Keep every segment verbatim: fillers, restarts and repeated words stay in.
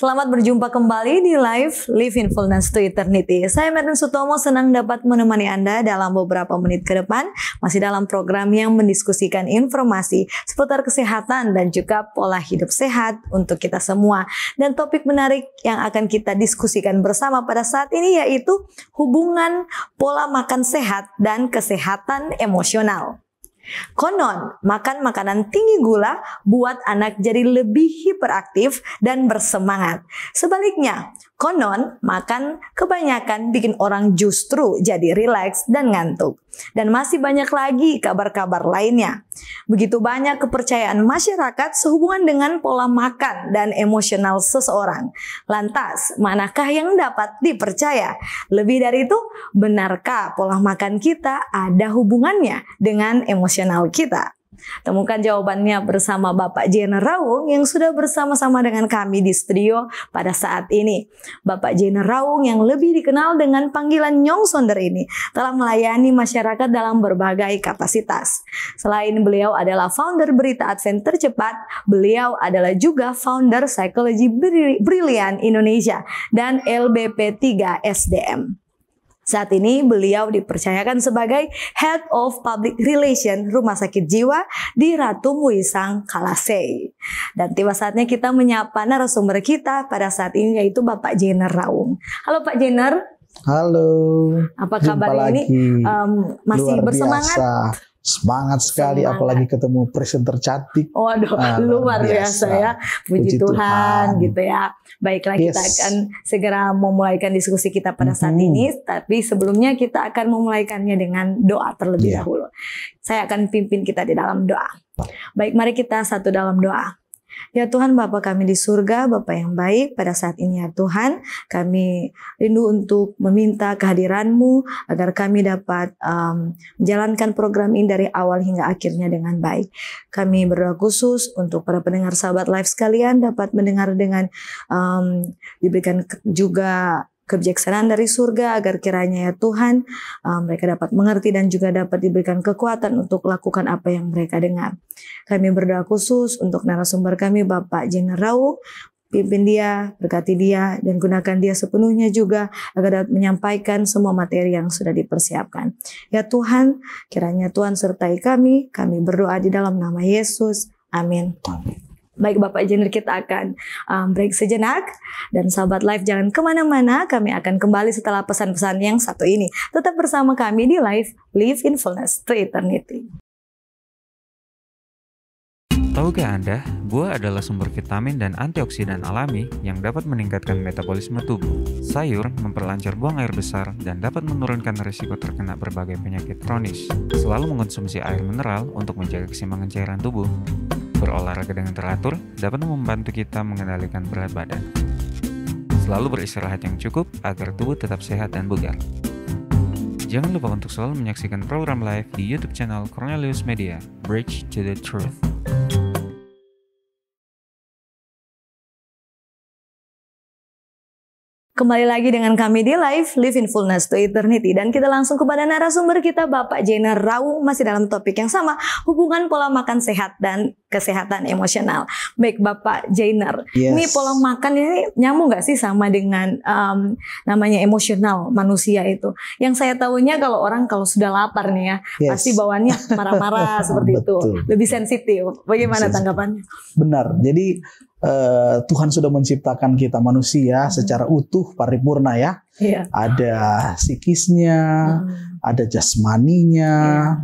Selamat berjumpa kembali di Live, Living Fullness to Eternity. Saya Martin Sutomo, senang dapat menemani Anda dalam beberapa menit ke depan, masih dalam program yang mendiskusikan informasi seputar kesehatan dan juga pola hidup sehat untuk kita semua. Dan topik menarik yang akan kita diskusikan bersama pada saat ini yaitu hubungan pola makan sehat dan kesehatan emosional. Konon, makan makanan tinggi gula buat anak jadi lebih hiperaktif dan bersemangat. Sebaliknya, konon makan kebanyakan bikin orang justru jadi rileks dan ngantuk. Dan masih banyak lagi kabar-kabar lainnya. Begitu banyak kepercayaan masyarakat sehubungan dengan pola makan dan emosional seseorang. Lantas, manakah yang dapat dipercaya? Lebih dari itu, benarkah pola makan kita ada hubungannya dengan emosional kita? Temukan jawabannya bersama Bapak Jeinner Rawung yang sudah bersama-sama dengan kami di studio pada saat ini. Bapak Jeinner Rawung yang lebih dikenal dengan panggilan Nyong Sonder ini telah melayani masyarakat dalam berbagai kapasitas. Selain beliau adalah founder Berita Advent Tercepat, beliau adalah juga founder Psychology Brilliant Indonesia dan L B P tiga S D M. Saat ini beliau dipercayakan sebagai Head of Public Relation Rumah Sakit Jiwa di Ratu Muisang Kalasei. Dan tiba saatnya kita menyapa narasumber kita pada saat ini yaitu Bapak Jeinner Rawung. Halo Pak Jeinner. Halo. Apa kabar ini? Um, masih bersemangat? Semangat sekali, semangat. Apalagi ketemu presenter cantik. Waduh, ah, luar biasa, biasa ya. Puji, Puji Tuhan, Tuhan gitu ya. Baiklah, yes. Kita akan segera memulaikan diskusi kita pada saat mm-hmm. ini. Tapi sebelumnya kita akan memulaikannya dengan doa terlebih yeah. dahulu. Saya akan pimpin kita di dalam doa. Baik, mari kita satu dalam doa. Ya Tuhan, Bapa kami di surga, Bapa yang baik, pada saat ini ya Tuhan, kami rindu untuk meminta kehadiran-Mu agar kami dapat um, menjalankan program ini dari awal hingga akhirnya dengan baik. Kami berdoa khusus untuk para pendengar sahabat Live sekalian dapat mendengar dengan um, diberikan juga kebijaksanaan dari surga agar kiranya ya Tuhan um, mereka dapat mengerti dan juga dapat diberikan kekuatan untuk lakukan apa yang mereka dengar. Kami berdoa khusus untuk narasumber kami Bapak Jeinner Rawung, pimpin dia, berkati dia, dan gunakan dia sepenuhnya juga agar dapat menyampaikan semua materi yang sudah dipersiapkan. Ya Tuhan, kiranya Tuhan sertai kami, kami berdoa di dalam nama Yesus. Amin. Amin. Baik Bapak Jeinner, kita akan um, break sejenak. Dan sahabat Live jangan kemana-mana, kami akan kembali setelah pesan-pesan yang satu ini. Tetap bersama kami di Live, Live in Fullness to Eternity. Tahukah Anda, buah adalah sumber vitamin dan antioksidan alami yang dapat meningkatkan metabolisme tubuh. Sayur memperlancar buang air besar dan dapat menurunkan risiko terkena berbagai penyakit kronis. Selalu mengkonsumsi air mineral untuk menjaga keseimbangan cairan tubuh. Berolahraga dengan teratur dapat membantu kita mengendalikan berat badan. Selalu beristirahat yang cukup agar tubuh tetap sehat dan bugar. Jangan lupa untuk selalu menyaksikan program Live di YouTube channel Kornelius Media, Bridge to the Truth. Kembali lagi dengan kami di Live, Live in Fullness to Eternity. Dan kita langsung kepada narasumber kita, Bapak Jeinner Rawung, masih dalam topik yang sama, hubungan pola makan sehat dan kesehatan emosional. Baik Bapak Jeinner, yes. ini pola makan ini nyambung gak sih sama dengan um, namanya emosional manusia itu? Yang saya tahunya kalau orang kalau sudah lapar nih ya, yes. pasti bawaannya marah-marah seperti itu. Lebih sensitif. Bagaimana tanggapannya? Benar, jadi Uh, Tuhan sudah menciptakan kita manusia hmm. secara utuh paripurna ya. Yeah. Ada psikisnya, hmm. ada jasmaninya,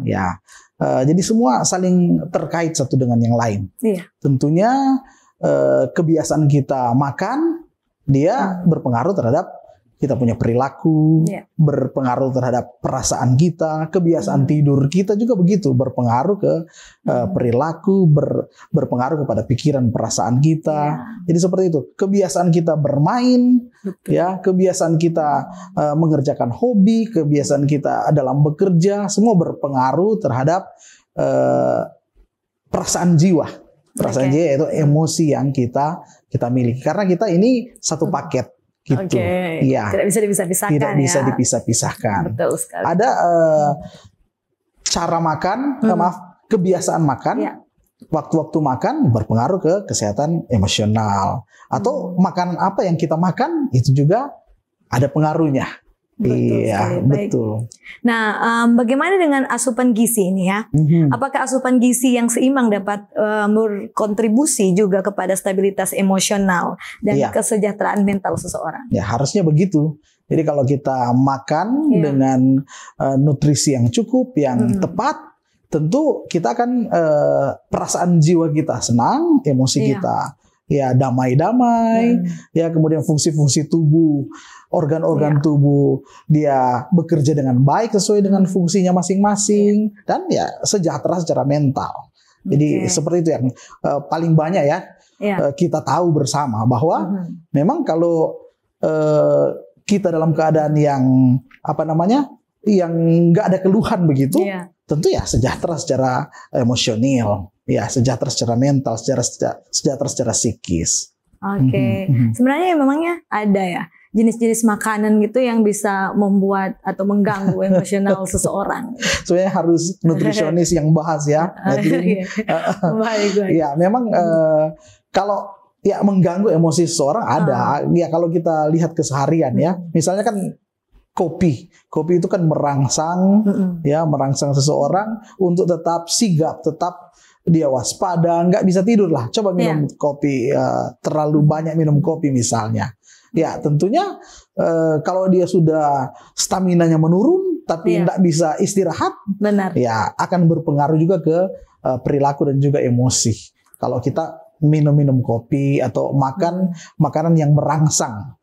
yeah. ya. Uh, jadi semua saling terkait satu dengan yang lain. Yeah. Tentunya uh, kebiasaan kita makan dia hmm. berpengaruh terhadap kita punya perilaku, yeah. berpengaruh terhadap perasaan kita, kebiasaan mm. tidur kita juga begitu, berpengaruh ke mm. uh, perilaku, ber, berpengaruh kepada pikiran, perasaan kita. Yeah. Jadi seperti itu, kebiasaan kita bermain, okay. ya, kebiasaan kita uh, mengerjakan hobi, kebiasaan kita dalam bekerja, semua berpengaruh terhadap uh, perasaan jiwa, perasaan okay. jiwa yaitu emosi yang kita kita miliki. Karena kita ini satu paket. Gitu. Okay. Ya. Tidak bisa dipisah-pisahkan. Tidak ya. bisa dipisah-pisahkan. Betul sekali. Ada uh, cara makan, hmm. maaf, kebiasaan makan ya. waktu-waktu makan berpengaruh ke kesehatan emosional. Atau hmm. makanan apa yang kita makan itu juga ada pengaruhnya. Betul, iya, betul. Nah, um, bagaimana dengan asupan gizi ini ya? Mm-hmm. Apakah asupan gizi yang seimbang dapat um, berkontribusi juga kepada stabilitas emosional dan iya. kesejahteraan mental seseorang? Ya, harusnya begitu. Jadi kalau kita makan yeah. dengan uh, nutrisi yang cukup, yang mm-hmm. tepat, tentu kita akan uh, perasaan jiwa kita senang, emosi yeah. kita ya damai-damai, hmm. ya kemudian fungsi-fungsi tubuh, organ-organ ya. tubuh dia bekerja dengan baik sesuai dengan fungsinya masing-masing ya. dan ya sejahtera secara mental. Jadi okay. seperti itu yang uh, paling banyak ya, ya. Uh, kita tahu bersama bahwa uh-huh. memang kalau uh, kita dalam keadaan yang apa namanya yang nggak ada keluhan begitu, ya. tentu ya sejahtera secara emosional. Ya, sejahtera secara mental, secara sejahtera secara psikis. Oke, okay. mm-hmm. Sebenarnya memangnya ada ya jenis-jenis makanan gitu yang bisa membuat atau mengganggu emosional seseorang. Sebenarnya harus nutrisionis yang bahas ya. Jadi, uh, ya memang uh, kalau ya mengganggu emosi seseorang ada. Uh. Ya kalau kita lihat keseharian ya, misalnya kan kopi, kopi itu kan merangsang, mm-hmm. ya merangsang seseorang untuk tetap sigap, tetap dia waspada, nggak bisa tidur lah. Coba minum yeah. kopi, uh, terlalu banyak minum kopi misalnya. Ya tentunya uh, kalau dia sudah stamina-nya menurun, tapi nggak yeah. bisa istirahat, benar. Ya akan berpengaruh juga ke uh, perilaku dan juga emosi. Kalau kita minum-minum kopi atau makan makanan yang merangsang,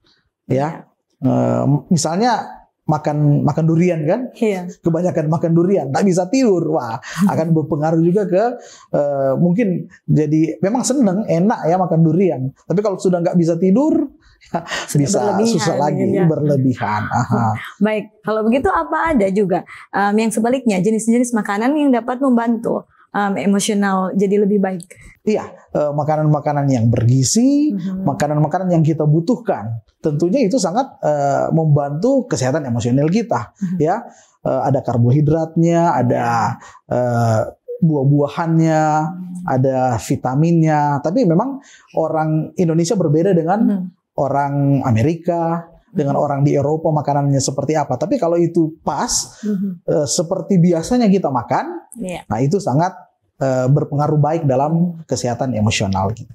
ya yeah. uh, misalnya. Makan makan durian kan, iya. kebanyakan makan durian, tak bisa tidur, wah akan berpengaruh juga ke uh, mungkin jadi memang seneng enak ya makan durian, tapi kalau sudah nggak bisa tidur ya, bisa susah lagi ya. berlebihan. Aha. Baik, kalau begitu apa ada juga um, yang sebaliknya jenis-jenis makanan yang dapat membantu Um, emosional jadi lebih baik. Iya, uh, makanan-makanan yang bergizi, mm-hmm. makanan-makanan yang kita butuhkan, tentunya itu sangat uh, membantu kesehatan emosional kita. Mm-hmm. Ya, uh, ada karbohidratnya, ada uh, buah-buahannya, mm-hmm. ada vitaminnya. Tapi memang orang Indonesia berbeda dengan mm-hmm. orang Amerika. Dengan orang di Eropa makanannya seperti apa. Tapi kalau itu pas, mm-hmm. uh, seperti biasanya kita makan, yeah. nah itu sangat uh, berpengaruh baik dalam kesehatan emosional kita.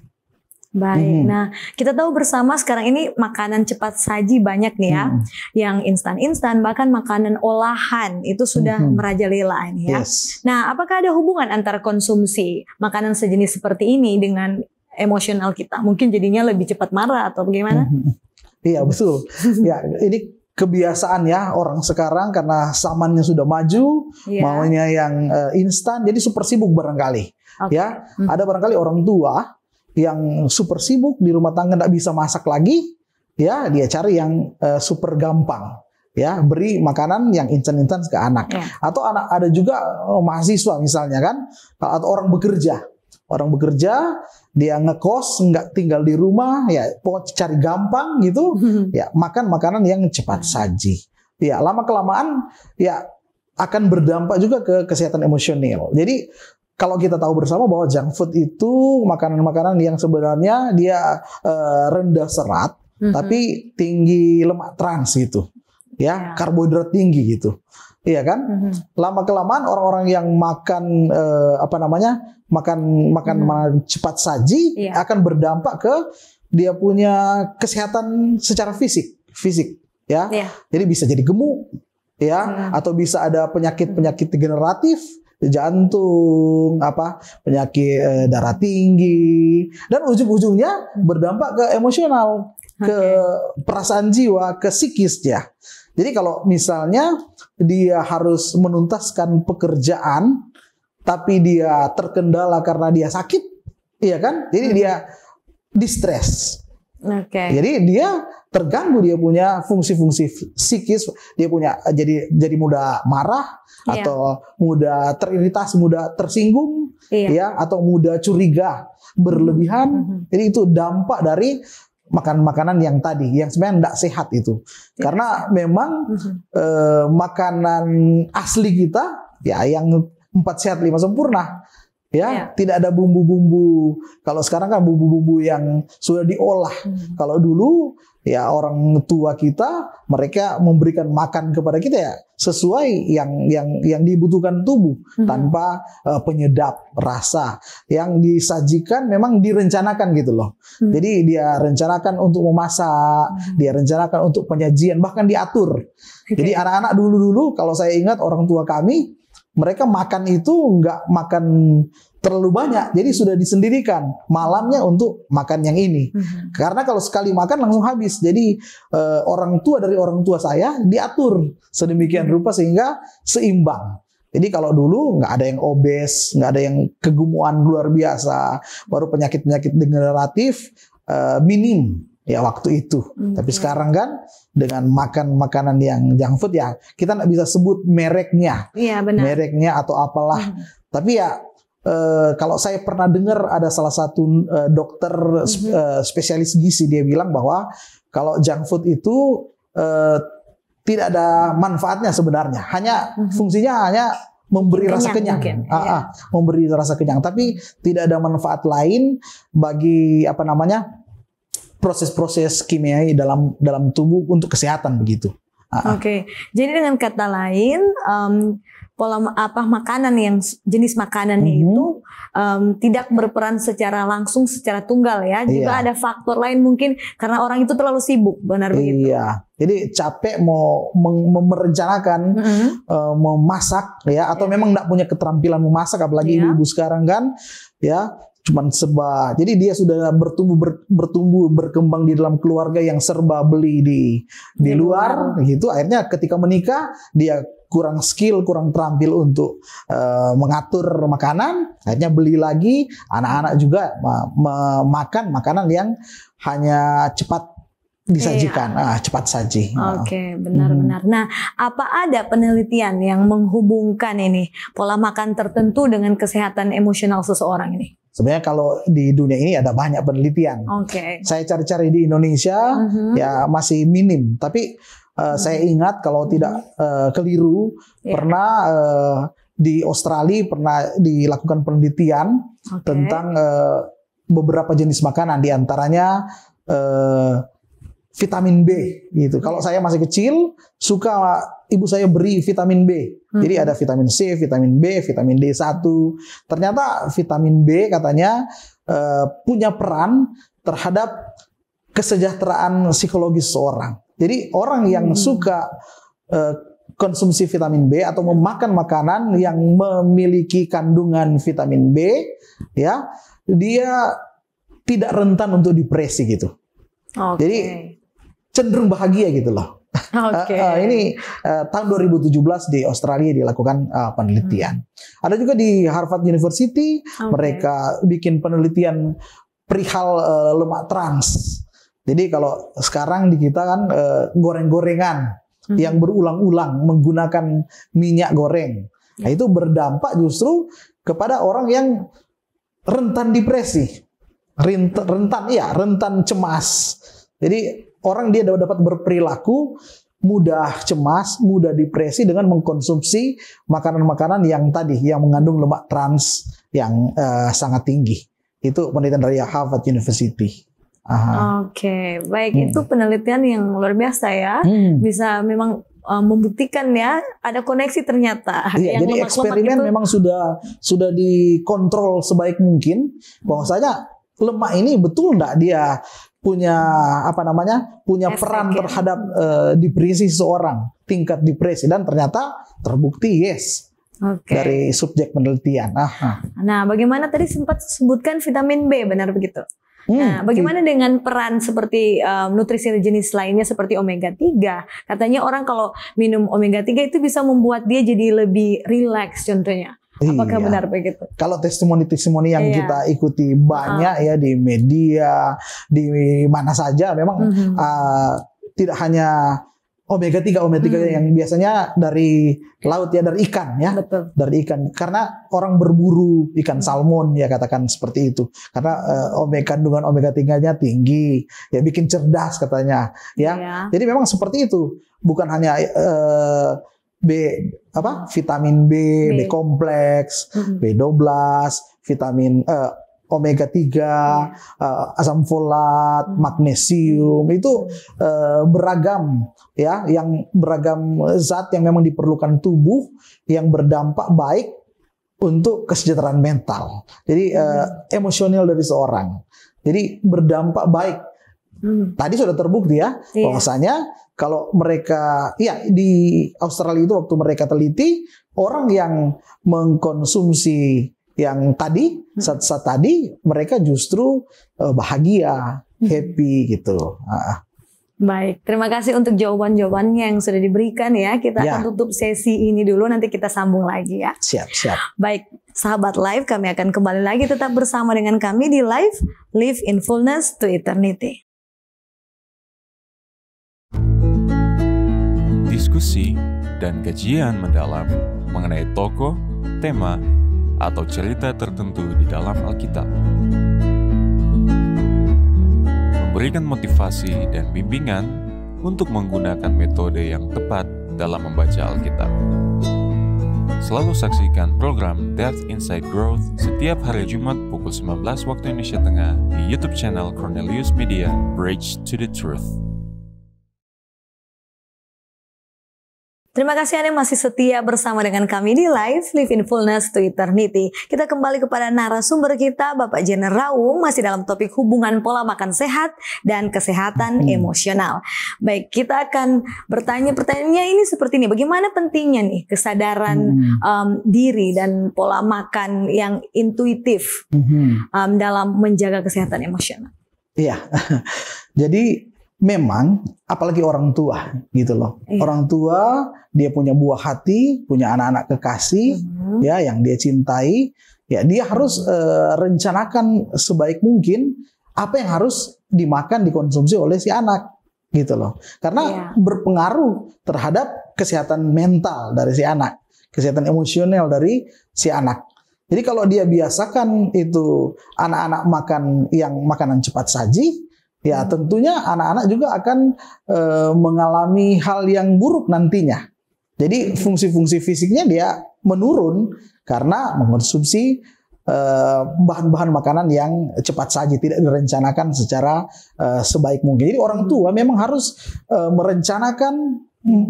Baik, hmm. nah kita tahu bersama sekarang ini makanan cepat saji banyak nih ya, hmm. yang instan-instan bahkan makanan olahan itu sudah hmm. merajalela ini ya. Yes. Nah apakah ada hubungan antara konsumsi makanan sejenis seperti ini dengan emosional kita? Mungkin jadinya lebih cepat marah atau bagaimana? Hmm. Iya betul. Ya ini kebiasaan ya orang sekarang karena zamannya sudah maju, yeah. maunya yang uh, instan, jadi super sibuk barangkali. Okay. Ya hmm. ada barangkali orang tua yang super sibuk di rumah tangga tidak bisa masak lagi, ya dia cari yang uh, super gampang. Ya beri makanan yang instan-instan ke anak. Yeah. Atau anak ada juga oh, mahasiswa misalnya kan, atau orang bekerja. Orang bekerja, dia ngekos, nggak tinggal di rumah, ya pokoknya cari gampang gitu, ya makan makanan yang cepat saji. Ya lama kelamaan, ya akan berdampak juga ke kesehatan emosional. Jadi kalau kita tahu bersama bahwa junk food itu makanan-makanan yang sebenarnya dia eh, rendah serat, mm-hmm. tapi tinggi lemak trans gitu, ya yeah. karbohidrat tinggi gitu. Iya kan, mm-hmm. lama kelamaan orang-orang yang makan eh, apa namanya makan makan mm-hmm. cepat saji yeah. akan berdampak ke dia punya kesehatan secara fisik fisik ya, yeah. jadi bisa jadi gemuk ya, mm-hmm. atau bisa ada penyakit-penyakit degeneratif jantung apa penyakit eh, darah tinggi dan ujung-ujungnya berdampak ke emosional, okay. ke perasaan jiwa, ke psikis ya. Jadi kalau misalnya dia harus menuntaskan pekerjaan, tapi dia terkendala karena dia sakit, iya kan? Jadi mm-hmm. dia distress. Okay. Jadi dia terganggu, dia punya fungsi-fungsi psikis, dia punya jadi jadi mudah marah yeah. atau mudah teriritasi, mudah tersinggung, yeah. ya, atau mudah curiga berlebihan. Mm-hmm. Jadi itu dampak dari makan-makanan yang tadi, yang sebenarnya tidak sehat itu, ya. Karena memang uh-huh. eh, makanan asli kita, ya yang empat sehat lima sempurna, Ya, ya, tidak ada bumbu-bumbu. Kalau sekarang kan bumbu-bumbu yang sudah diolah. Hmm. Kalau dulu ya orang tua kita mereka memberikan makan kepada kita ya sesuai yang yang yang dibutuhkan tubuh hmm. tanpa uh, penyedap rasa. Yang disajikan memang direncanakan gitu loh. Hmm. Jadi dia rencanakan untuk memasak, hmm. dia rencanakan untuk penyajian, bahkan diatur. Okay. Jadi anak-anak dulu-dulu kalau saya ingat orang tua kami mereka makan itu nggak makan terlalu banyak, jadi sudah disendirikan malamnya untuk makan yang ini. Mm-hmm. Karena kalau sekali makan langsung habis. Jadi eh, orang tua dari orang tua saya diatur sedemikian rupa sehingga seimbang. Jadi kalau dulu nggak ada yang obes, nggak ada yang kegemuan luar biasa, baru penyakit-penyakit degeneratif eh, minim. Ya waktu itu, mm-hmm. tapi sekarang kan dengan makan makanan yang junk food ya kita nggak bisa sebut mereknya, ya, benar. mereknya atau apalah. Mm-hmm. Tapi ya e, kalau saya pernah dengar ada salah satu e, dokter mm-hmm. e, spesialis gizi dia bilang bahwa kalau junk food itu e, tidak ada manfaatnya sebenarnya, hanya mm-hmm. fungsinya hanya memberi kenyang, rasa kenyang, ah, ya. ah, memberi rasa kenyang, tapi tidak ada manfaat lain bagi apa namanya? proses-proses kimiawi dalam dalam tubuh untuk kesehatan begitu. Uh-uh. Oke, okay. Jadi dengan kata lain um, pola apa makanan yang jenis makanannya mm-hmm. itu um, tidak berperan secara langsung secara tunggal ya. Juga iya. ada faktor lain mungkin karena orang itu terlalu sibuk, benar begitu. Iya. Jadi capek mau merencanakan, mm-hmm. uh, memasak ya atau yeah. memang tidak punya keterampilan memasak apalagi yeah. ibu-ibu sekarang kan ya. Cuman serba, jadi dia sudah bertumbuh ber, bertumbuh berkembang di dalam keluarga yang serba beli di di luar, gitu. Akhirnya ketika menikah dia kurang skill, kurang terampil untuk uh, mengatur makanan, akhirnya beli lagi. Anak-anak juga memakan makanan yang hanya cepat disajikan, iya. ah, cepat saji. Oke, okay, benar-benar. Hmm. Nah, apa ada penelitian yang menghubungkan ini pola makan tertentu dengan kesehatan emosional seseorang ini? Sebenarnya kalau di dunia ini ada banyak penelitian. Oke. Okay. Saya cari-cari di Indonesia uh-huh. ya masih minim. Tapi uh, uh-huh. saya ingat kalau uh-huh. tidak uh, keliru yeah. pernah uh, di Australia pernah dilakukan penelitian okay. tentang uh, beberapa jenis makanan, diantaranya uh, vitamin B gitu. Uh-huh. Kalau saya masih kecil suka ibu saya beri vitamin B. Hmm. Jadi ada vitamin C, vitamin B, vitamin D satu. Ternyata vitamin B katanya uh, punya peran terhadap kesejahteraan psikologis seorang. Jadi orang yang hmm. suka uh, konsumsi vitamin B atau memakan makanan yang memiliki kandungan vitamin B, ya, dia tidak rentan untuk depresi gitu. Okay. Jadi cenderung bahagia gitu loh. Okay. Uh, uh, ini uh, tahun dua ribu tujuh belas di Australia dilakukan uh, penelitian. Hmm. Ada juga di Harvard University okay. mereka bikin penelitian perihal uh, lemak trans. Jadi kalau sekarang di kita kan uh, goreng-gorengan hmm. yang berulang-ulang menggunakan minyak goreng. Hmm. Nah, itu berdampak justru kepada orang yang rentan depresi, rentan, rentan ya, rentan cemas. Jadi orang dia dapat berperilaku mudah cemas, mudah depresi dengan mengkonsumsi makanan-makanan yang tadi yang mengandung lemak trans yang uh, sangat tinggi. Itu penelitian dari Harvard University. Oke, okay. baik hmm. itu penelitian yang luar biasa ya. Hmm. Bisa memang uh, membuktikan ya ada koneksi ternyata. Iya, yang jadi lemak-lemak eksperimen itu memang sudah sudah dikontrol sebaik mungkin bahwasanya lemak ini betul enggak dia punya apa namanya punya efek peran ya. terhadap uh, depresi seseorang, tingkat depresi, dan ternyata terbukti yes okay. dari subjek penelitian. Aha. Nah, bagaimana tadi sempat sebutkan vitamin B, benar begitu? Hmm, nah, bagaimana gitu. dengan peran seperti um, nutrisi jenis lainnya seperti omega tiga? Katanya orang kalau minum omega tiga itu bisa membuat dia jadi lebih rileks contohnya. Apakah iya. benar begitu? Kalau testimoni-testimoni yang iya. kita ikuti banyak uh. ya di media, di mana saja memang mm-hmm. uh, tidak hanya omega tiga, omega tiga mm. yang biasanya dari laut ya, dari ikan ya. Betul. Dari ikan. Karena orang berburu ikan salmon ya katakan seperti itu. Karena uh, omega kandungan omega tiga-nya tinggi, ya bikin cerdas katanya ya. Iya. Jadi memang seperti itu. Bukan hanya uh, B apa vitamin B, B, B kompleks, mm-hmm. B dua belas, vitamin eh, omega tiga, yeah. eh, asam folat, mm-hmm. magnesium, itu eh, beragam ya, yang beragam zat yang memang diperlukan tubuh yang berdampak baik untuk kesejahteraan mental. Jadi mm-hmm. eh, emosional dari seorang. Jadi berdampak baik. Hmm. Tadi sudah terbukti ya, iya. bahwasanya kalau mereka, ya di Australia itu waktu mereka teliti, orang yang mengkonsumsi yang tadi, zat-zat tadi, mereka justru uh, bahagia, happy gitu. Uh. Baik, terima kasih untuk jawaban-jawabannya yang sudah diberikan ya. Kita ya. akan tutup sesi ini dulu, nanti kita sambung lagi ya. Siap, siap. Baik. Sahabat Live, kami akan kembali lagi, tetap bersama dengan kami di Live, Live in Fullness to Eternity. Diskusi dan kajian mendalam mengenai tokoh, tema, atau cerita tertentu di dalam Alkitab. Memberikan motivasi dan bimbingan untuk menggunakan metode yang tepat dalam membaca Alkitab. Selalu saksikan program Depth Insight Growth setiap hari Jumat pukul sembilan belas waktu Indonesia Tengah di YouTube channel Kornelius Media Bridge to the Truth. Terima kasih Anda masih setia bersama dengan kami di Live, Live in Fullness to Eternity. Kita kembali kepada narasumber kita, Bapak Jeinner Rawung, masih dalam topik hubungan pola makan sehat dan kesehatan hmm. emosional. Baik, kita akan bertanya pertanyaannya ini seperti ini, bagaimana pentingnya nih kesadaran hmm. um, diri dan pola makan yang intuitif hmm. um, dalam menjaga kesehatan emosional? Iya, jadi memang apalagi orang tua gitu loh. Iya. Orang tua dia punya buah hati, punya anak-anak kekasih mm-hmm. ya yang dia cintai, ya dia harus uh, rencanakan sebaik mungkin apa yang harus dimakan, dikonsumsi oleh si anak gitu loh. Karena iya. berpengaruh terhadap kesehatan mental dari si anak, kesehatan emosional dari si anak. Jadi kalau dia biasakan itu anak-anak makan yang makanan cepat saji, ya tentunya anak-anak juga akan e, mengalami hal yang buruk nantinya. Jadi fungsi-fungsi fisiknya dia menurun karena mengonsumsi e, bahan-bahan makanan yang cepat saji, tidak direncanakan secara e, sebaik mungkin. Jadi orang tua memang harus e, merencanakan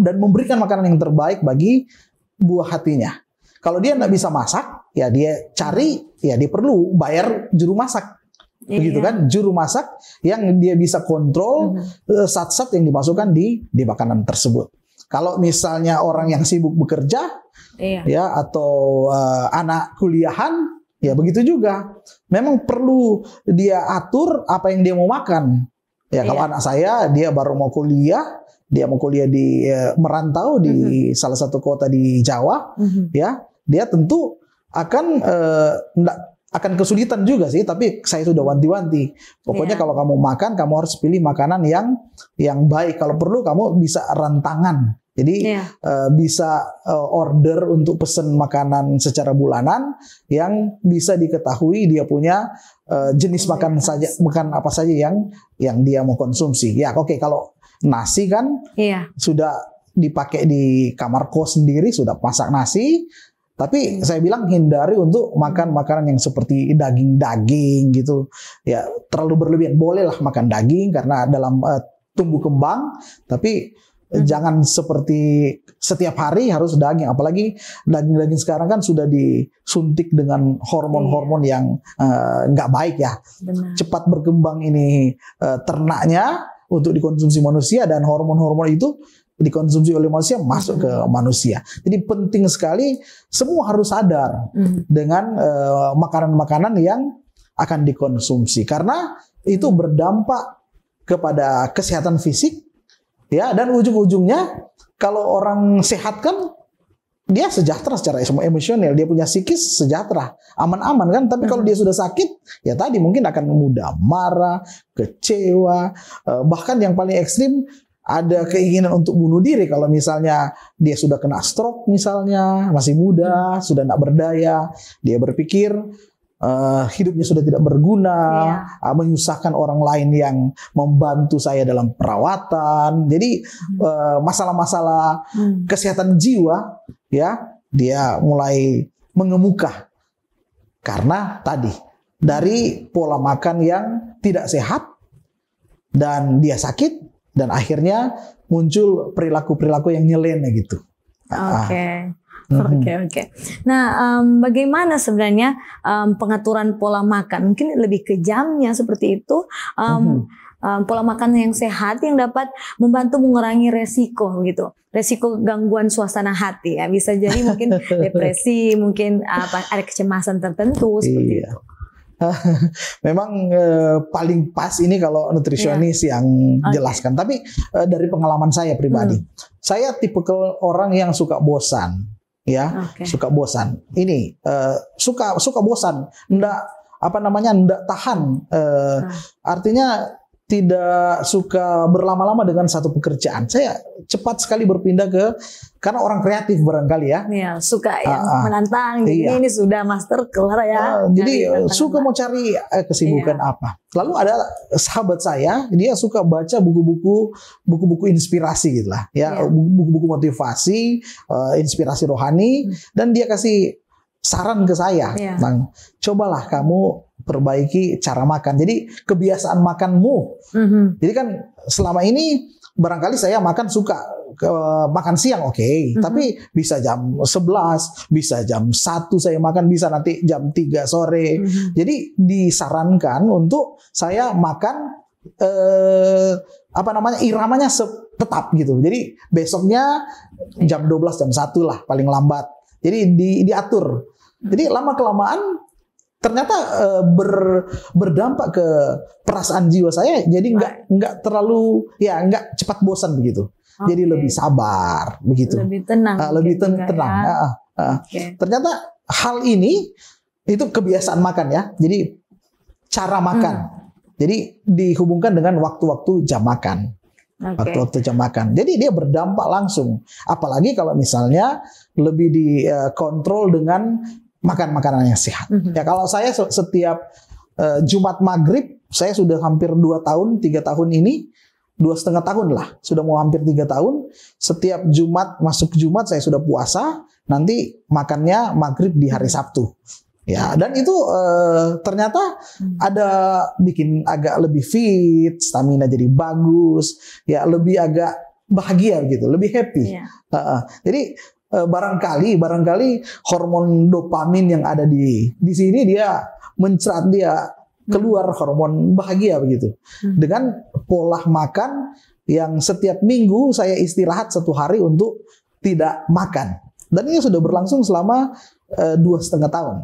dan memberikan makanan yang terbaik bagi buah hatinya. Kalau dia tidak bisa masak, ya dia cari, ya dia perlu bayar juru masak. Begitu iya. kan, juru masak yang dia bisa kontrol uh-huh. zat-zat yang dimasukkan di di makanan tersebut. Kalau misalnya orang yang sibuk bekerja, iya. ya atau uh, anak kuliahan, ya begitu juga. Memang perlu dia atur apa yang dia mau makan. Ya iya. kalau anak saya dia baru mau kuliah, dia mau kuliah di uh, merantau di uh-huh. salah satu kota di Jawa, uh-huh. ya dia tentu akan uh, enggak, akan kesulitan juga sih, tapi saya sudah wanti-wanti. Pokoknya yeah. kalau kamu makan, kamu harus pilih makanan yang yang baik. Kalau perlu kamu bisa rantangan. Jadi yeah. uh, bisa uh, order untuk pesan makanan secara bulanan yang bisa diketahui dia punya uh, jenis oh, makan yes. saja, makan apa saja yang yang dia mau konsumsi. Ya, oke okay, kalau nasi kan yeah. sudah dipakai di kamar kos sendiri, sudah masak nasi. Tapi saya bilang hindari untuk makan makanan yang seperti daging-daging gitu. Ya terlalu berlebihan. Bolehlah makan daging karena dalam uh, tumbuh kembang. Tapi hmm. jangan seperti setiap hari harus daging. Apalagi daging-daging sekarang kan sudah disuntik dengan hormon-hormon yeah. yang uh, nggak baik ya. Benar. Cepat berkembang ini uh, ternaknya untuk dikonsumsi manusia. Dan hormon-hormon itu dikonsumsi oleh manusia masuk ke manusia. Jadi penting sekali semua harus sadar mm. dengan uh, makanan-makanan yang akan dikonsumsi karena itu berdampak kepada kesehatan fisik ya, dan ujung-ujungnya kalau orang sehat kan dia sejahtera secara emosional, dia punya psikis sejahtera, aman-aman kan. Tapi kalau dia sudah sakit, ya tadi mungkin akan mudah marah, kecewa, uh, bahkan yang paling ekstrim ada keinginan untuk bunuh diri kalau misalnya dia sudah kena stroke misalnya, masih muda, sudah tidak berdaya. Dia berpikir Uh, hidupnya sudah tidak berguna, yeah. uh, menyusahkan orang lain yang membantu saya dalam perawatan. Jadi uh, masalah-masalah hmm. kesehatan jiwa, ya, dia mulai mengemuka karena tadi dari pola makan yang tidak sehat dan dia sakit dan akhirnya muncul perilaku-perilaku yang nyeleneh gitu. Oke. Okay. Uh, Oke okay, oke. Okay. Nah, um, bagaimana sebenarnya um, pengaturan pola makan? Mungkin lebih ke jamnya seperti itu. Um, mm-hmm. um, pola makan yang sehat yang dapat membantu mengurangi resiko gitu. Resiko gangguan suasana hati ya. Bisa jadi mungkin depresi, mungkin apa, ada kecemasan tertentu seperti iya. itu. Memang eh, paling pas ini kalau nutrisionis yeah. yang okay. jelaskan. Tapi eh, dari pengalaman saya pribadi, hmm. saya tipikal orang yang suka bosan. Ya, okay. suka bosan. Ini uh, suka suka bosan, ndak apa namanya, ndak tahan. Uh, ah. Artinya tidak suka berlama-lama dengan satu pekerjaan. Saya cepat sekali berpindah ke, karena orang kreatif barangkali ya. Iya, suka yang ah, menantang. Iya. Ini ini sudah master kelar ya. Uh, jadi suka mau cari eh, kesibukan iya. apa. Lalu ada sahabat saya, dia suka baca buku-buku buku-buku inspirasi gitulah, ya, iya. buku-buku motivasi, uh, inspirasi rohani, hmm. dan dia kasih saran ke saya, iya. Bang, cobalah kamu perbaiki cara makan. Jadi kebiasaan makanmu. Mm-hmm. Jadi kan selama ini barangkali saya makan suka uh, makan siang, oke. Okay. Mm-hmm. Tapi bisa jam sebelas, bisa jam satu saya makan, bisa nanti jam tiga sore. Mm-hmm. Jadi disarankan untuk saya makan uh, apa namanya, iramanya tetap gitu. Jadi besoknya jam dua belas, jam satu lah paling lambat. Jadi di, diatur. Jadi lama-kelamaan ternyata uh, ber, berdampak ke perasaan jiwa saya, jadi nggak nggak terlalu ya nggak cepat bosan begitu, okay. jadi lebih sabar begitu, lebih tenang, uh, lebih ten tenang. Ya. Uh, uh. Okay. Ternyata hal ini itu kebiasaan makan ya, jadi cara makan, hmm. jadi dihubungkan dengan waktu-waktu jam makan, okay. waktu-waktu jam makan. Jadi dia berdampak langsung, apalagi kalau misalnya lebih dikontrol uh, dengan makan makanan yang sehat. Mm-hmm. Ya kalau saya setiap uh, Jumat Maghrib, saya sudah hampir dua tahun, tiga tahun ini, dua setengah tahun lah, sudah mau hampir tiga tahun. Setiap Jumat, masuk Jumat saya sudah puasa, nanti makannya Maghrib di hari Sabtu. Ya, dan itu uh, ternyata ada bikin agak lebih fit, stamina jadi bagus, ya lebih agak bahagia gitu, lebih happy. Yeah. Uh, uh, jadi barangkali barangkali hormon dopamin yang ada di di sini dia mencerat, dia keluar hormon bahagia begitu. Hmm. Dengan pola makan yang setiap minggu saya istirahat satu hari untuk tidak makan, dan ini sudah berlangsung selama uh, dua setengah tahun.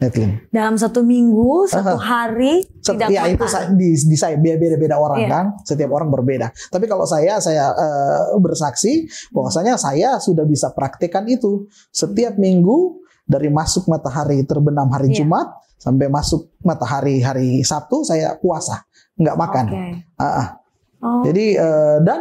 Netlin. Dalam satu minggu, satu hari Set, tidak ya, makan. Itu di, di saya beda-beda orang yeah. kan, setiap orang berbeda. Tapi kalau saya, saya uh, bersaksi bahwasanya saya sudah bisa praktekkan itu setiap minggu dari masuk matahari terbenam hari yeah. Jumat sampai masuk matahari hari Sabtu saya puasa, nggak makan. Okay. Uh -uh. Oh. Jadi uh, dan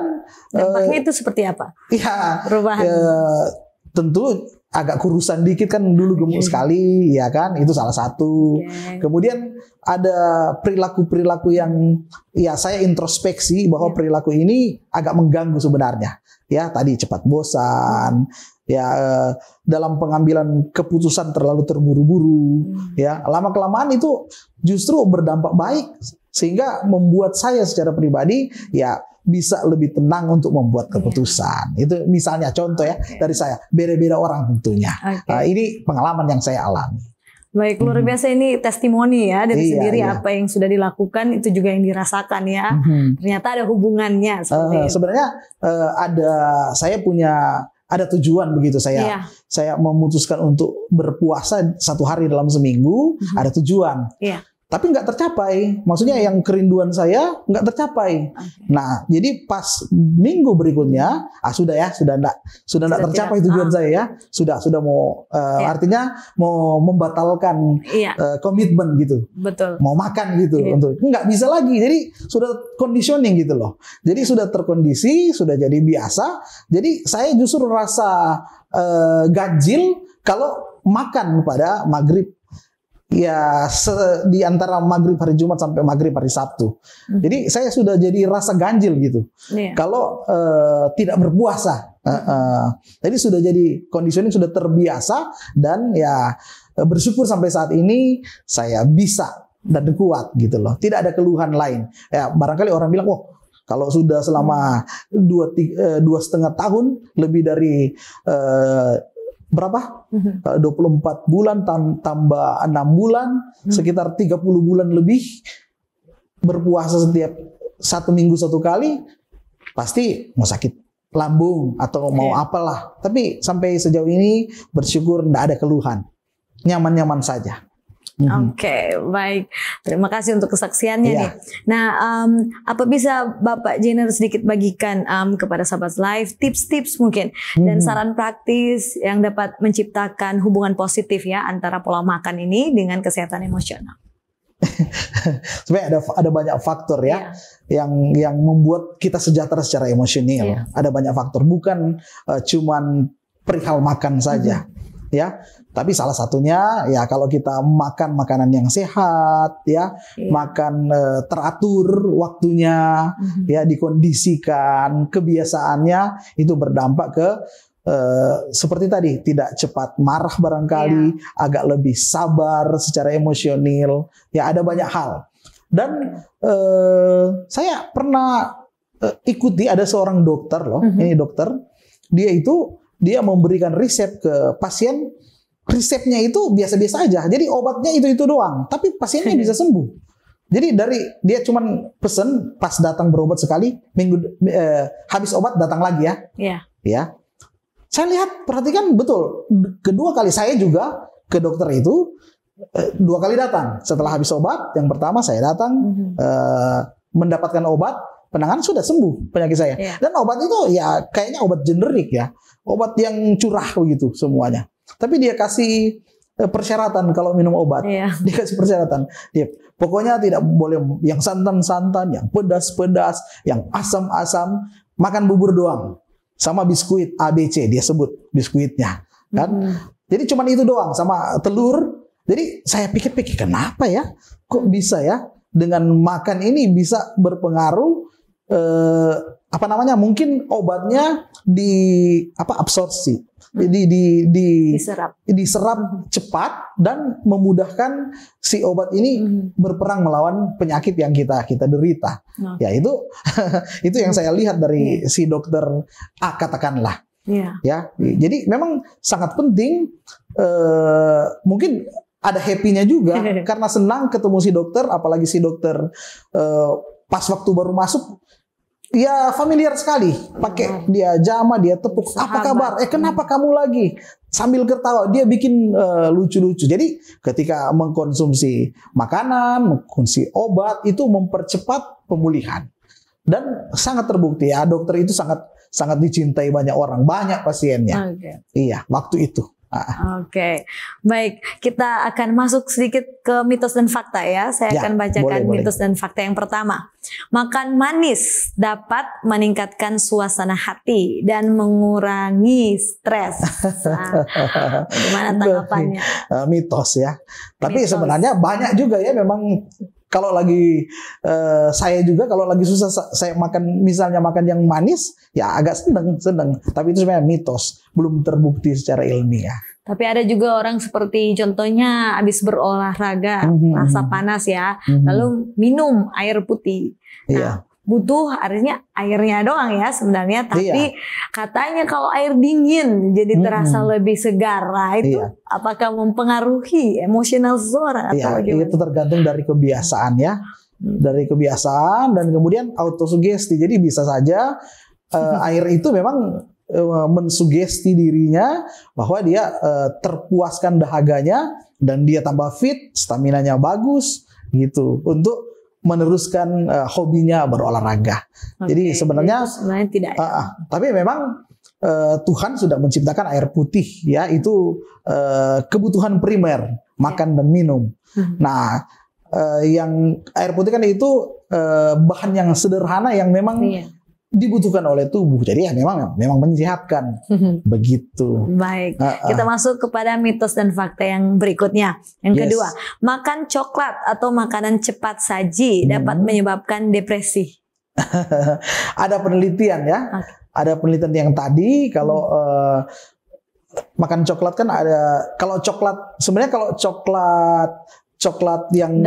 dampaknya uh, itu seperti apa? Iya. Perubahan. Uh, tentu. Agak kurusan dikit kan, dulu gemuk sekali ya kan, itu salah satu. Okay. Kemudian ada perilaku-perilaku yang ya saya introspeksi bahwa yeah. perilaku ini agak mengganggu sebenarnya. Ya tadi cepat bosan, ya eh, dalam pengambilan keputusan terlalu terburu-buru, mm. ya lama-kelamaan itu justru berdampak baik sehingga membuat saya secara pribadi ya bisa lebih tenang untuk membuat keputusan. Yeah. Itu misalnya contoh ya okay. dari saya, beda-beda orang tentunya. Okay. Uh, ini pengalaman yang saya alami. Baik, luar biasa ini testimoni ya dari iya, sendiri iya. apa yang sudah dilakukan itu juga yang dirasakan ya. Mm-hmm. Ternyata ada hubungannya. Uh, sebenarnya uh, ada, saya punya ada tujuan begitu saya. Iya. Saya memutuskan untuk berpuasa satu hari dalam seminggu. Mm-hmm. Ada tujuan. Iya. Tapi nggak tercapai, maksudnya yang kerinduan saya nggak tercapai. Okay. Nah, jadi pas minggu berikutnya, ah sudah ya, sudah nggak, sudah nggak tercapai tidak, tujuan ah. saya ya, sudah sudah mau, uh, yeah. artinya mau membatalkan yeah. uh, komitmen gitu, betul. Mau makan gitu, yeah. untuk nggak bisa lagi. Jadi sudah conditioning gitu loh. Jadi sudah terkondisi, sudah jadi biasa. Jadi saya justru rasa uh, ganjil kalau makan pada Maghrib. ya di antara maghrib hari Jumat sampai maghrib hari Sabtu. Hmm. Jadi saya sudah jadi rasa ganjil gitu. Yeah. Kalau uh, tidak berpuasa. Uh, uh, jadi sudah jadi conditioning, sudah terbiasa, dan ya bersyukur sampai saat ini saya bisa dan kuat gitu loh. Tidak ada keluhan lain. Ya barangkali orang bilang, wah, kalau sudah selama dua, tiga, dua setengah tahun, lebih dari uh, berapa? Uh-huh. dua puluh empat bulan, tam, tambah enam bulan, uh-huh. sekitar tiga puluh bulan lebih, berpuasa setiap satu minggu satu kali, pasti mau sakit lambung atau mau yeah. apalah. Tapi sampai sejauh ini bersyukur tidak ada keluhan. Nyaman-nyaman saja. Mm-hmm. Oke, okay, baik. Terima kasih untuk kesaksiannya yeah. nih. Nah, um, apa bisa Bapak Jeinner sedikit bagikan um, kepada sahabat Live tips-tips mungkin mm-hmm. dan saran praktis yang dapat menciptakan hubungan positif ya antara pola makan ini dengan kesehatan emosional. Sebenarnya ada ada banyak faktor ya yeah. yang yang membuat kita sejahtera secara emosional. Yeah. Ada banyak faktor, bukan uh, cuman perihal makan saja. Mm-hmm. Ya, tapi salah satunya ya kalau kita makan makanan yang sehat, ya, yeah. makan e, teratur waktunya, mm-hmm. ya, dikondisikan kebiasaannya, itu berdampak ke e, seperti tadi tidak cepat marah barangkali, yeah. agak lebih sabar secara emosional, ya ada banyak hal. Dan e, saya pernah e, ikuti ada seorang dokter loh, mm-hmm. ini dokter, dia itu dia memberikan resep ke pasien, resepnya itu biasa-biasa aja. Jadi obatnya itu-itu doang, tapi pasiennya bisa sembuh. Jadi dari dia cuman pesen pas datang berobat sekali, minggu eh, habis obat datang lagi ya. Iya. Ya. Saya lihat perhatikan betul. Kedua kali saya juga ke dokter itu eh, dua kali datang. Setelah habis obat, yang pertama saya datang mm-hmm. eh, mendapatkan obat. Penanganan sudah sembuh penyakit saya. Yeah. Dan obat itu ya kayaknya obat generik ya. Obat yang curah begitu semuanya. Tapi dia kasih persyaratan kalau minum obat. Yeah. Dia kasih persyaratan. Dia pokoknya tidak boleh yang santan-santan, yang pedas-pedas, yang asam-asam. Makan bubur doang. Sama biskuit A B C dia sebut biskuitnya. Kan? Mm. Jadi cuman itu doang sama telur. Jadi saya pikir-pikir kenapa ya? Kok bisa ya? Dengan makan ini bisa berpengaruh eh, apa namanya mungkin obatnya di apa absorpsi di, di, di, diserap. diserap cepat dan memudahkan si obat ini hmm. berperang melawan penyakit yang kita kita derita nah. ya itu itu yang saya lihat dari si dokter A katakanlah yeah. ya jadi memang sangat penting eh, mungkin ada happy-nya juga karena senang ketemu si dokter, apalagi si dokter uh, pas waktu baru masuk, ya familiar sekali. Pakai dia jama, dia tepuk, sahabat. Apa kabar? Eh kenapa kamu lagi? Sambil tertawa, dia bikin uh, lucu-lucu. Jadi ketika mengkonsumsi makanan, mengkonsumsi obat itu mempercepat pemulihan dan sangat terbukti ya dokter itu sangat sangat dicintai banyak orang, banyak pasiennya. Okay. Iya waktu itu. Ah. Oke, okay. Baik kita akan masuk sedikit ke mitos dan fakta ya. Saya ya, akan bacakan boleh, mitos boleh. dan fakta yang pertama. Makan manis dapat meningkatkan suasana hati dan mengurangi stres. Nah, gimana tanggapannya? Mitos ya. Tapi mitos. Sebenarnya banyak juga ya memang. Kalau lagi uh, saya juga kalau lagi susah saya makan misalnya makan yang manis ya agak seneng seneng. Tapi itu sebenarnya mitos, belum terbukti secara ilmiah. Tapi ada juga orang seperti contohnya habis berolahraga mm-hmm. rasa panas ya, mm-hmm. lalu minum air putih. Nah, iya. Butuh airnya airnya doang ya sebenarnya. Tapi iya. katanya kalau air dingin jadi terasa mm-hmm. lebih segar. Nah, itu. Iya. Apakah mempengaruhi emosional seseorang? Ya, itu tergantung dari kebiasaan ya, dari kebiasaan dan kemudian autosugesti. Jadi bisa saja uh, air itu memang uh, mensugesti dirinya bahwa dia uh, terpuaskan dahaganya dan dia tambah fit, staminanya bagus gitu untuk meneruskan uh, hobinya berolahraga. Okay. Jadi sebenarnya, sebenarnya tidak. Uh, uh, tapi memang. Uh, Tuhan sudah menciptakan air putih ya itu uh, kebutuhan primer makan dan minum. Hmm. Nah uh, yang air putih kan itu uh, bahan yang sederhana yang memang iya. dibutuhkan oleh tubuh. Jadi ya memang memang menyehatkan. Mm-hmm. Begitu. Baik. Uh-uh. Kita masuk kepada mitos dan fakta yang berikutnya. Yang yes. kedua, makan coklat atau makanan cepat saji mm-hmm. dapat menyebabkan depresi. Ada penelitian ya. Okay. Ada penelitian yang tadi kalau mm-hmm. uh, makan coklat kan ada kalau coklat sebenarnya kalau coklat coklat yang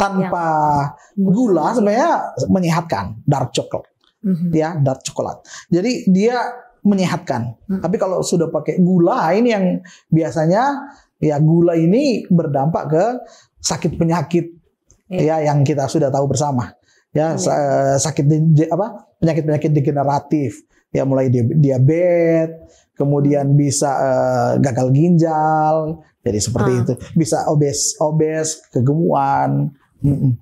tanpa yang gula sebenarnya menyehatkan, dark chocolate. Mm-hmm. Ya, dark coklat. Jadi dia menyehatkan. Mm-hmm. Tapi kalau sudah pakai gula, ini yang biasanya ya gula ini berdampak ke sakit penyakit yeah. ya yang kita sudah tahu bersama. Ya, yeah. sakit apa? Penyakit-penyakit degeneratif. Ya mulai diabetes, kemudian bisa uh, gagal ginjal. Jadi seperti ah. itu. Bisa obes, obes, kegemuan. Mm-mm.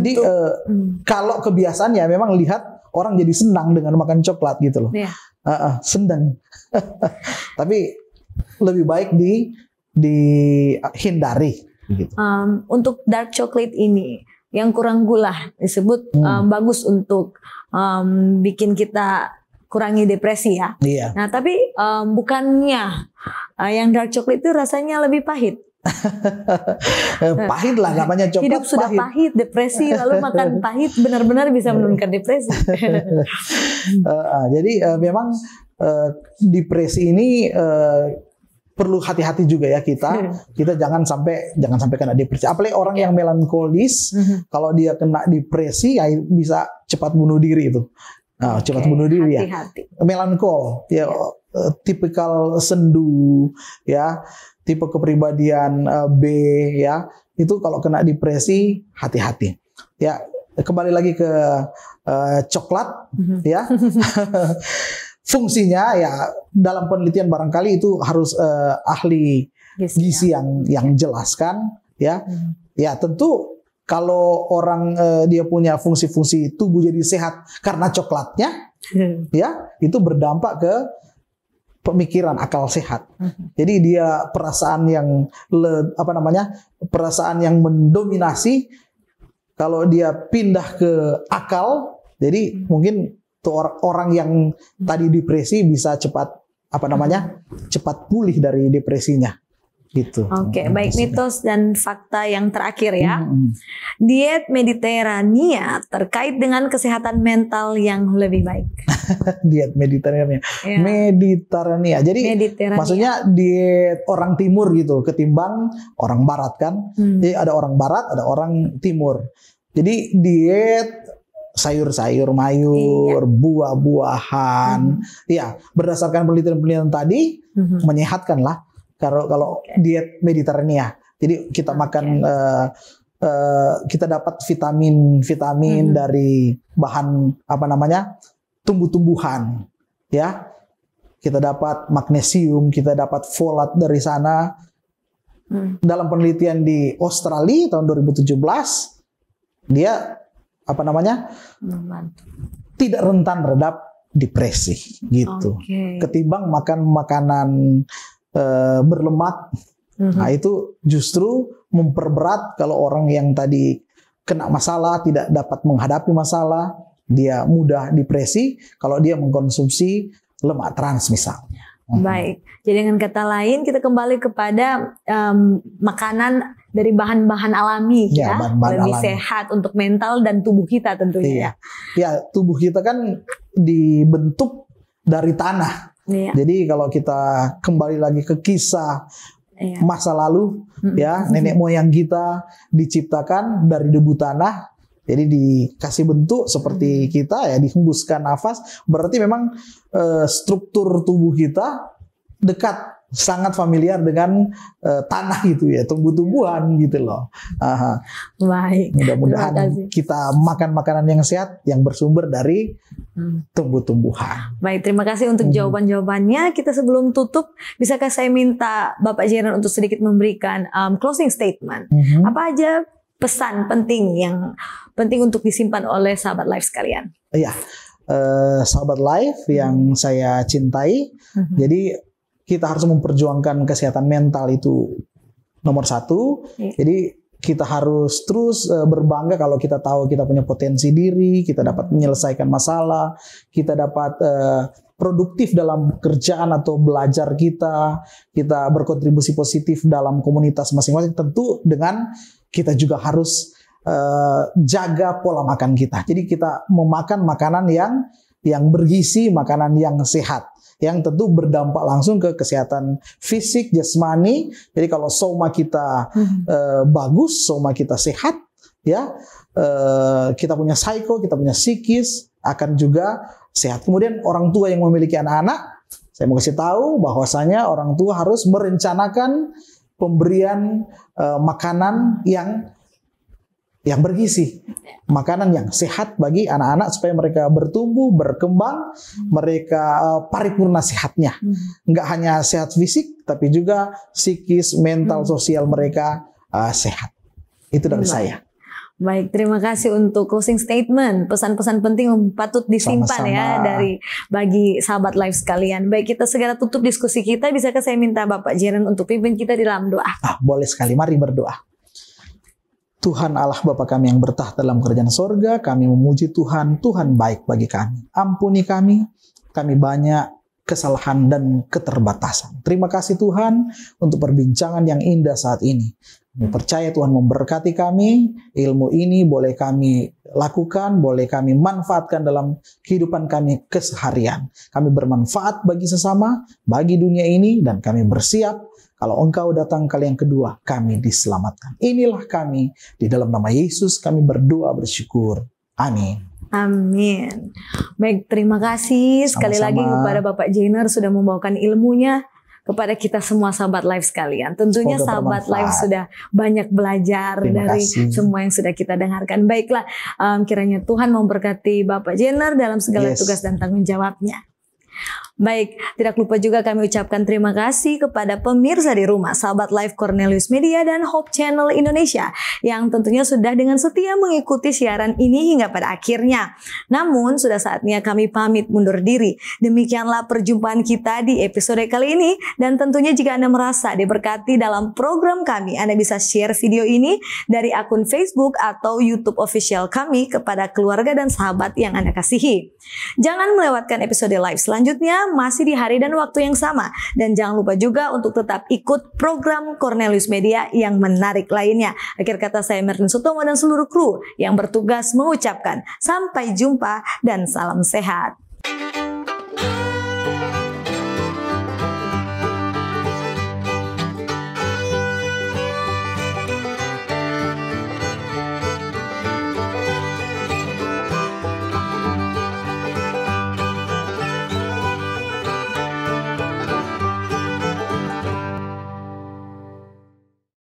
Jadi uh, mm. kalau kebiasaan ya memang lihat orang jadi senang dengan makan coklat gitu loh, yeah. uh, uh, senang. Tapi lebih baik di dihindari. Gitu. Um, untuk dark chocolate ini, yang kurang gula disebut hmm. um, bagus untuk um, bikin kita kurangi depresi ya. Yeah. Nah tapi um, bukannya uh, yang dark chocolate itu rasanya lebih pahit? Pahit lah namanya coklat. Hidup sudah pahit, pahit depresi lalu makan pahit benar-benar bisa menurunkan depresi. uh, jadi uh, memang uh, depresi ini uh, perlu hati-hati juga ya kita. Kita jangan sampai jangan sampai kena depresi. Apalagi orang yang melankolis, kalau dia kena depresi ya bisa cepat bunuh diri itu. Nah, okay. cepat bunuh diri hati-hati. Ya. Melankol ya. Yeah. Tipikal sendu ya, tipe kepribadian B ya, itu kalau kena depresi hati-hati ya. Kembali lagi ke uh, coklat mm-hmm. ya. Fungsinya ya dalam penelitian barangkali itu harus uh, ahli yes, gizi ya. yang yang jelaskan ya. Mm-hmm. Ya tentu kalau orang uh, dia punya fungsi-fungsi tubuh jadi sehat karena coklatnya mm-hmm. ya, itu berdampak ke pemikiran, akal sehat. Jadi dia perasaan yang le, apa namanya perasaan yang mendominasi. Kalau dia pindah ke akal, jadi mungkin tuh or, orang yang tadi depresi bisa cepat apa namanya cepat pulih dari depresinya. Gitu. Oke, okay, baik mitos dan fakta yang terakhir ya. Hmm. Diet Mediterania terkait dengan kesehatan mental yang lebih baik. Diet Mediterania. Ya. Mediterania. Jadi Mediterania. Maksudnya diet orang timur gitu ketimbang orang barat kan. Hmm. Jadi ada orang barat, ada orang timur. Jadi diet sayur-sayur mayur, iya. buah-buahan. Hmm. Ya, berdasarkan penelitian-penelitian tadi hmm. menyehatkan lah. Kalau kalau okay. diet Mediterania, jadi kita okay. makan uh, uh, kita dapat vitamin vitamin mm-hmm. dari bahan apa namanya tumbuh-tumbuhan, ya kita dapat magnesium, kita dapat folat dari sana. Mm. Dalam penelitian di Australia tahun dua ribu tujuh belas, dia apa namanya Membantu. tidak rentan terhadap depresi gitu, okay. ketimbang makan makanan Uh, berlemak, mm-hmm. nah itu justru memperberat kalau orang yang tadi kena masalah tidak dapat menghadapi masalah, dia mudah depresi kalau dia mengkonsumsi lemak trans misalnya. Baik, jadi dengan kata lain kita kembali kepada um, makanan dari bahan-bahan alami ya, ya. Bahan-bahan lebih alami. Sehat untuk mental dan tubuh kita tentunya. Iya. Ya tubuh kita kan dibentuk dari tanah. Iya. Jadi kalau kita kembali lagi ke kisah iya. masa lalu mm-hmm. ya nenek moyang kita diciptakan dari debu tanah, jadi dikasih bentuk seperti mm-hmm. kita ya dihembuskan nafas, berarti memang e, struktur tubuh kita dekat sangat familiar dengan uh, tanah gitu ya, tumbuh-tumbuhan gitu loh. Aha. Baik. Mudah-mudahan kita makan makanan yang sehat yang bersumber dari hmm. tumbuh-tumbuhan. Baik, terima kasih untuk hmm. jawaban-jawabannya. Kita sebelum tutup, bisakah saya minta Bapak Jenry untuk sedikit memberikan um, closing statement? Hmm. Apa aja pesan penting yang penting untuk disimpan oleh sahabat Live sekalian? Iya, uh, sahabat Live hmm. yang saya cintai. Hmm. Jadi kita harus memperjuangkan kesehatan mental itu nomor satu. Iya. Jadi Kita harus terus berbangga kalau kita tahu kita punya potensi diri, kita dapat menyelesaikan masalah, kita dapat uh, produktif dalam pekerjaan atau belajar kita, kita berkontribusi positif dalam komunitas masing-masing. Tentu dengan kita juga harus uh, jaga pola makan kita. Jadi kita memakan makanan yang yang bergizi, makanan yang sehat, yang tentu berdampak langsung ke kesehatan fisik, jasmani. Jadi kalau soma kita hmm. e, bagus, soma kita sehat, ya e, kita punya psycho, kita punya psikis akan juga sehat. Kemudian orang tua yang memiliki anak-anak, saya mau kasih tahu bahwasanya orang tua harus merencanakan pemberian e, makanan yang yang bergizi, makanan yang sehat bagi anak-anak supaya mereka bertumbuh, berkembang, mereka uh, paripurna sehatnya. Enggak hanya sehat fisik, tapi juga psikis, mental, sosial mereka uh, sehat. Itu dari Baik. saya. Baik, terima kasih untuk closing statement. Pesan-pesan penting patut disimpan. Sama-sama. Ya dari bagi sahabat Live sekalian. Baik, kita segera tutup diskusi kita. Bisakah saya minta Bapak Jenren untuk pimpin kita di dalam doa? Ah, boleh sekali. Mari berdoa. Tuhan Allah Bapa kami yang bertahta dalam kerajaan sorga, kami memuji Tuhan, Tuhan baik bagi kami. Ampuni kami, kami banyak kesalahan dan keterbatasan. Terima kasih Tuhan untuk perbincangan yang indah saat ini. Kami percaya Tuhan memberkati kami, ilmu ini boleh kami lakukan, boleh kami manfaatkan dalam kehidupan kami keseharian. Kami bermanfaat bagi sesama, bagi dunia ini, dan kami bersiap kalau Engkau datang kali yang kedua, kami diselamatkan. Inilah kami, di dalam nama Yesus kami berdoa bersyukur. Amin. Amin. Baik, terima kasih sekali Sama-sama. lagi kepada Bapak Jeinner sudah membawakan ilmunya kepada kita semua sahabat Live sekalian. Tentunya Semoga sahabat bermanfaat. Live sudah banyak belajar Terima dari kasih. semua yang sudah kita dengarkan. Baiklah, um, kiranya Tuhan memberkati Bapak Jeinner dalam segala yes. tugas dan tanggung jawabnya. Baik, tidak lupa juga kami ucapkan terima kasih kepada pemirsa di rumah, sahabat Live Kornelius Media dan Hope Channel Indonesia yang tentunya sudah dengan setia mengikuti siaran ini hingga pada akhirnya. Namun sudah saatnya kami pamit mundur diri. Demikianlah perjumpaan kita di episode kali ini, dan tentunya jika Anda merasa diberkati dalam program kami, Anda bisa share video ini dari akun Facebook atau YouTube official kami kepada keluarga dan sahabat yang Anda kasihi. Jangan melewatkan episode Live selanjutnya, masih di hari dan waktu yang sama. Dan jangan lupa juga untuk tetap ikut program Kornelius Media yang menarik lainnya. Akhir kata saya Martin Sutomo dan seluruh kru yang bertugas mengucapkan sampai jumpa dan salam sehat.